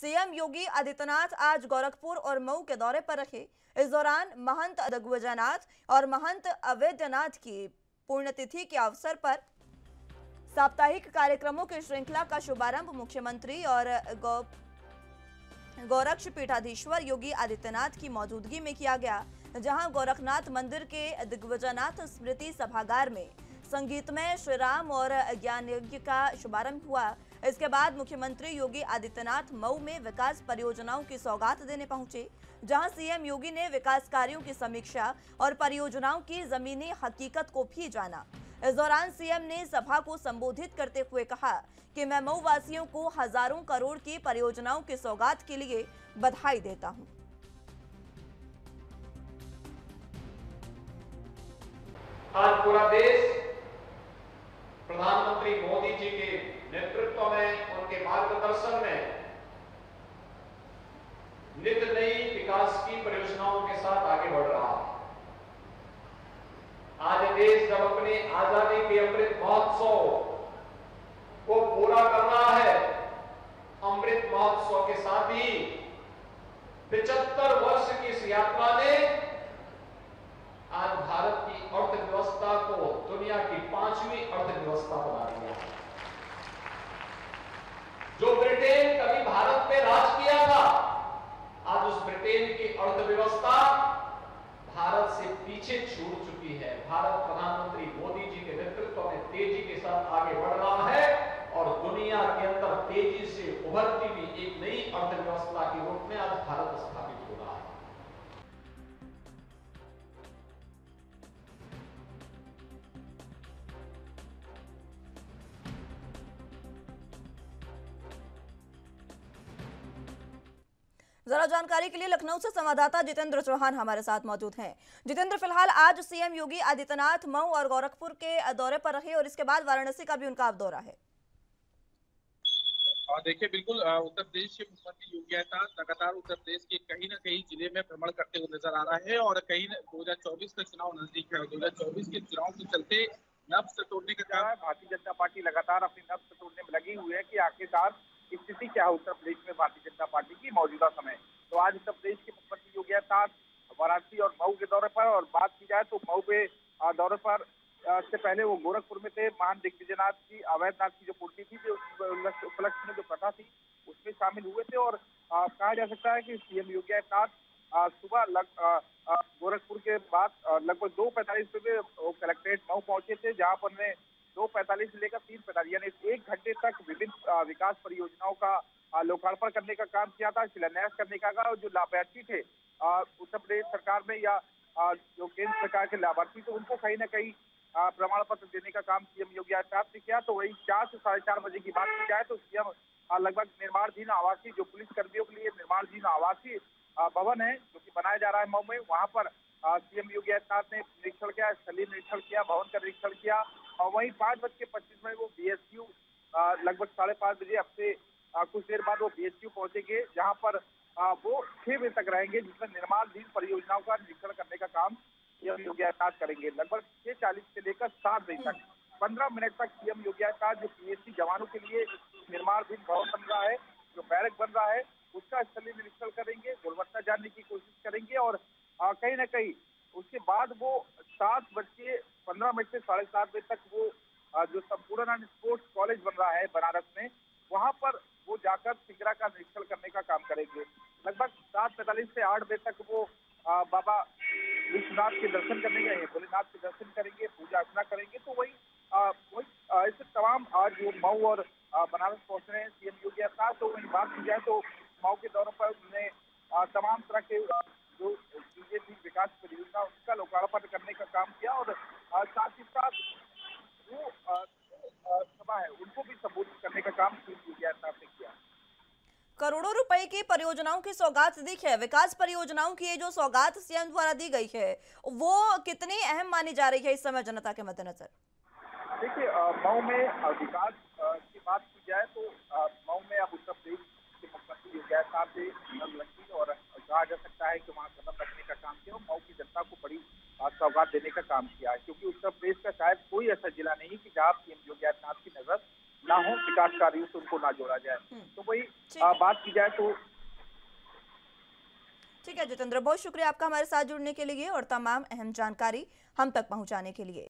CM Yogi Adityanath आज गोरखपुर और मऊ के दौरे पर रहे। इस दौरान महंत दिग्विजयनाथ और महंत अवेद्यनाथ की पुण्यतिथि के अवसर पर साप्ताहिक कार्यक्रमों की श्रृंखला का शुभारंभ मुख्यमंत्री और गोरक्ष पीठाधीश्वर योगी आदित्यनाथ की मौजूदगी में किया गया, जहां गोरखनाथ मंदिर के दिग्विजयनाथ स्मृति सभागार में संगीतमय श्री राम और ज्ञान यज्ञ का शुभारंभ हुआ। इसके बाद मुख्यमंत्री योगी आदित्यनाथ मऊ में विकास परियोजनाओं की सौगात देने पहुंचे, जहां सीएम योगी ने विकास कार्यों की समीक्षा और परियोजनाओं की जमीनी हकीकत को भी जाना। इस दौरान सीएम ने सभा को संबोधित करते हुए कहा कि मैं मऊ वासियों को हजारों करोड़ की परियोजनाओं की सौगात के लिए बधाई देता हूँ। आज पूरा देश प्रधानमंत्री मोदी जी के नेतृत्व में, उनके मार्गदर्शन में नित नई विकास की परियोजनाओं के साथ आगे बढ़ रहा है। आज देश जब अपने आजादी के अमृत महोत्सव को पूरा कर रहा है, अमृत महोत्सव के साथ ही 75 वर्ष की इस यात्रा ने आज भारत की अर्थव्यवस्था को दुनिया की 5वीं अर्थव्यवस्था बना दिया। जो ब्रिटेन कभी भारत पे राज किया था, आज उस ब्रिटेन की अर्थव्यवस्था भारत से पीछे छूट चुकी है। भारत प्रधानमंत्री मोदी जी के नेतृत्व में तेजी के साथ आगे बढ़ रहा है और दुनिया के अंदर तेजी से उभरती हुई एक नई अर्थव्यवस्था के रूप में आज भारत स्थापित हो रहा है। जरा जानकारी के लिए लखनऊ से संवाददाता जितेंद्र चौहान हमारे साथ मौजूद हैं। जितेंद्र, फिलहाल आज सीएम योगी आदित्यनाथ मऊ और गोरखपुर के दौरे पर रहे और इसके बाद वाराणसी का भी उनका दौरा है। देखिए, बिल्कुल उत्तर प्रदेश के मुख्यमंत्री योगी आदित्यनाथ लगातार उत्तर प्रदेश के कहीं ना कहीं जिले में भ्रमण करते हुए नजर आ रहा है और कहीं 2024 का चुनाव नजदीक है। 2024 के चुनाव के चलते नब्ज टूटने का काम भारतीय जनता पार्टी लगातार अपनी नब्ज टूटने में लगी हुई है कि आखिरकार स्थिति क्या है उत्तर प्रदेश में भारतीय जनता पार्टी की मौजूदा समय। तो आज उत्तर प्रदेश के मुख्यमंत्री योगी आदित्यनाथ वाराणसी और मऊ के दौरे पर, और बात की जाए तो मऊ के दौरे पर से पहले वो गोरखपुर में थे। महान दिग्विजयनाथ की अवैधनाथ की जो पूर्ति थी, जो उपलक्ष्य में जो कथा थी, उसमें शामिल हुए थे। और कहा जा सकता है कि सीएम योगी आदित्यनाथ सुबह गोरखपुर के बाद लगभग 2:45 बजे कलेक्ट्रेट मऊ पहुंचे थे, जहाँ पर उन्हें 2:45 से लेकर 3:45 यानी 1 घंटे तक विभिन्न विकास परियोजनाओं का लोकार्पण करने का काम किया था, शिलान्यास करने का। और जो लाभार्थी थे उत्तर प्रदेश सरकार में या जो केंद्र सरकार के लाभार्थी थे, उनको कहीं ना कहीं प्रमाण पत्र देने का काम सीएम योगी आदित्यनाथ ने किया। तो वही 4 से 4:30 बजे की बात की जाए तो सीएम लगभग निर्माणाधीन आवासीय, जो पुलिस कर्मियों के लिए निर्माणाधीन आवासीय भवन है जो की बनाया जा रहा है मऊ में, वहाँ पर सीएम योगी आदित्यनाथ ने निरीक्षण किया, स्थलीय निरीक्षण किया, भवन का निरीक्षण किया। और वहीं 5:25 में वो बीएसयू लगभग 5:30 बजे, अब से कुछ देर बाद वो बीएसयू पहुंचेंगे, जहां पर वो 6 बजे तक रहेंगे, जिसमें निर्माणाधीन परियोजनाओं का निरीक्षण करने का काम सीएम योगी आदित्यनाथ करेंगे। लगभग 6:40 से लेकर 7 बजे तक 15 मिनट तक सीएम योगी आदित्यनाथ जो पीएससी जवानों के लिए निर्माणाधीन भवन बन रहा है, जो बैरक बन रहा है, उसका स्थलीय निरीक्षण करेंगे, गुणवत्ता जानने की कोशिश करेंगे। और कहीं ना कहीं उसके बाद वो 7:15 से 7:30 बजे तक वो जो संपूर्णानंद स्पोर्ट्स कॉलेज बन रहा है बनारस में, वहाँ पर वो जाकर पिंजरा का निरीक्षण करने का काम करेंगे। लगभग 7:45 से 8 बजे तक वो बाबा विश्वनाथ के दर्शन करने गए, भोलेनाथ के दर्शन करेंगे, पूजा अर्चना करेंगे। तो वही ऐसे तमाम आज वो मऊ और बनारस पहुँच रहे हैं सीएम योगी आदित्यनाथ। तो वही बात की जाए तो मऊ के दौरे पर उन्होंने तमाम तरह के जो बीजेपी विकास परियोजना उसका लोकार्पण करने का काम किया और साथ ही साथ जो सभा है उनको भी संबोधित करने का काम सीएम आदित्यनाथ ने किया। करोड़ों रुपए की परियोजनाओं की सौगात दी है। विकास परियोजनाओं की ये जो सौगात सीएम द्वारा दी गई है वो कितनी अहम मानी जा रही है इस समय जनता के मद्देनजर? देखिए, मऊ में विकास की बात की जाए तो मऊ में अब उत्तर प्रदेश के मुख्यमंत्री योगी आदित्यनाथ ने और कहा जा सकता है कि वहाँ कदम रखने का काम किया और मऊ की जनता को बड़ी सौगात देने का काम किया है, क्योंकि उत्तर प्रदेश का शायद कोई ऐसा जिला नहीं कि जहाँ पीएम योगी आदित्यनाथ की नजर ना हो, विकास कार्यों से उनको ना जोड़ा जाए। तो वही बात की जाए तो ठीक है। जितेंद्र, बहुत शुक्रिया आपका हमारे साथ जुड़ने के लिए और तमाम अहम जानकारी हम तक पहुंचाने के लिए।